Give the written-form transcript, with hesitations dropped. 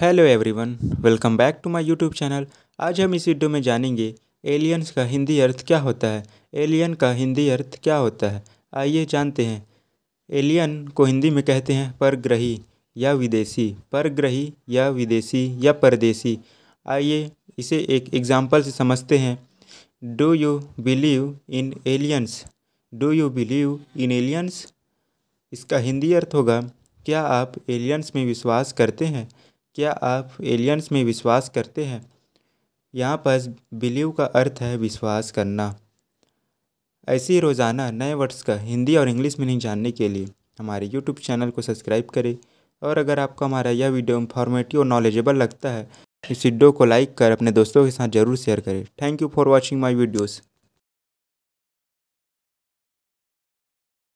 Hello everyone, welcome back to my YouTube channel. आज हम इस वीडियो में जानेंगे एलियंस का हिंदी अर्थ क्या होता है। एलियन का हिंदी अर्थ क्या होता है, आइए जानते हैं। एलियन को हिंदी में कहते हैं परग्रही या विदेशी। परग्रही या विदेशी या परदेशी। आइए इसे एक एग्जाम्पल से समझते हैं। Do you believe in aliens? Do you believe in aliens? इसका हिंदी अर्थ होगा, क्या आप एलियंस में विश्वास करते हैं? क्या आप एलियंस में विश्वास करते हैं? यहाँ पर बिलीव का अर्थ है विश्वास करना। ऐसे ही रोज़ाना नए वर्ड्स का हिंदी और इंग्लिश मीनिंग जानने के लिए हमारे यूट्यूब चैनल को सब्सक्राइब करें। और अगर आपको हमारा यह वीडियो इंफॉर्मेटिव और नॉलेजेबल लगता है, इस वीडियो को लाइक कर अपने दोस्तों के साथ ज़रूर शेयर करें। Thank you for watching my videos.